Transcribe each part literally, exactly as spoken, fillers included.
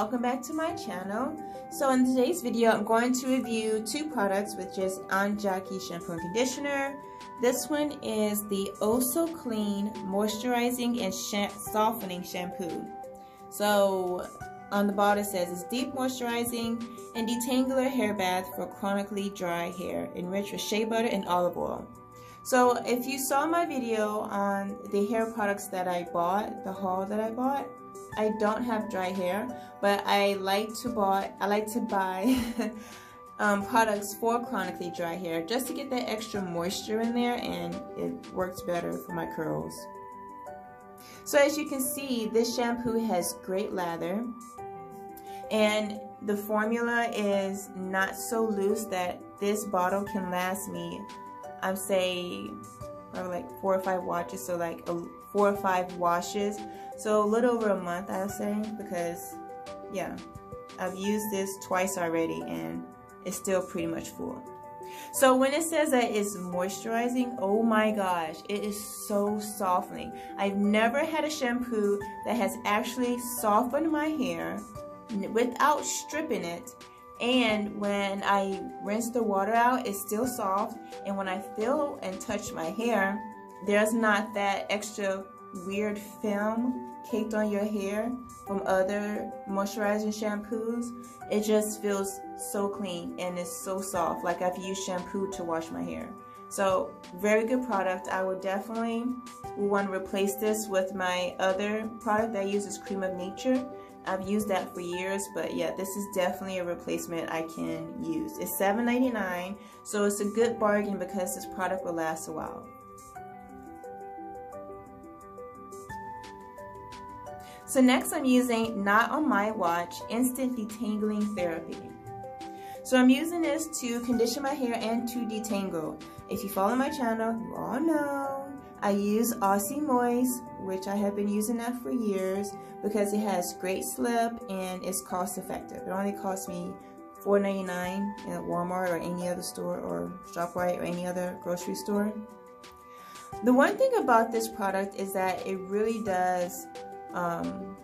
welcome back to my channel. So in today's video I'm going to review two products, which is Anjaki shampoo and conditioner. This one is the Oh So Clean moisturizing and Sh softening shampoo. So on the bottle it says it's deep moisturizing and detangler hair bath for chronically dry hair, enriched with shea butter and olive oil. So if you saw my video on the hair products that I bought, the haul that I bought, I don't have dry hair, but I like to buy I like to buy um, products for chronically dry hair just to get that extra moisture in there, and it works better for my curls. So as you can see, this shampoo has great lather, and the formula is not so loose that this bottle can last me, I'm say, probably like four or five washes, so like a, four or five washes, so a little over a month I'll say, because yeah, I've used this twice already and it's still pretty much full. So when it says that it's moisturizing, oh my gosh, it is so softening. I've never had a shampoo that has actually softened my hair without stripping it. And when I rinse the water out, it's still soft, and when I feel and touch my hair, there's not that extra weird film caked on your hair from other moisturizing shampoos. It just feels so clean and it's so soft, like I've used shampoo to wash my hair. So very good product. I would definitely want to replace this with my other product that I use, is Cream of Nature. I've used that for years, but yeah, this is definitely a replacement I can use. It's seven ninety-nine, so it's a good bargain because this product will last a while. So next I'm using Knot on My Watch Instant Detangling Therapy. So I'm using this to condition my hair and to detangle. If you follow my channel, you all know I use Aussie Moist, which I have been using that for years because it has great slip and it's cost effective. It only cost me four ninety-nine at Walmart or any other store, or ShopRite or any other grocery store. The one thing about this product is that it really does um,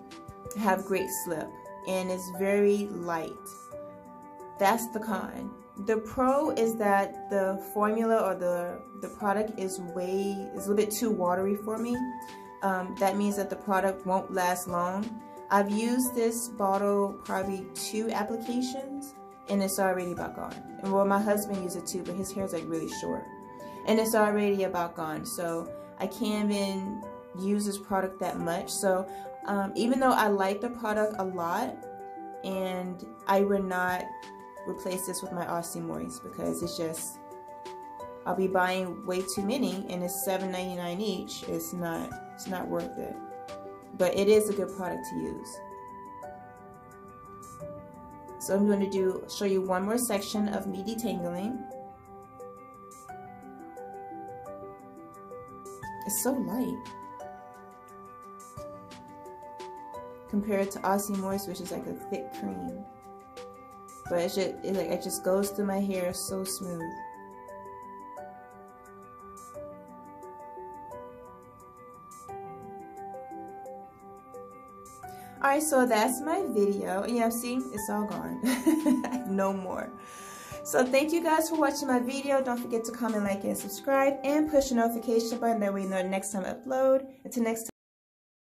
have great slip and it's very light. That's the con. The pro is that the formula or the the product is way is a little bit too watery for me. Um, that means that the product won't last long. I've used this bottle probably two applications and it's already about gone. And well, my husband used it too, but his hair is like really short and it's already about gone. So I can't even use this product that much. So um, even though I like the product a lot, and I would not replace this with my Aussie Moist because it's just, I'll be buying way too many, and it's seven ninety-nine each. It's not, it's not worth it. But it is a good product to use. So I'm going to do show you one more section of me detangling. It's so light compared to Aussie Moist, which is like a thick cream. But it, just, it, like, it just goes through my hair so smooth. Alright, so that's my video. Yeah, see? It's all gone. No more. So thank you guys for watching my video. Don't forget to comment, like, and subscribe. And push the notification button. That way you know the next time I upload. Until next time.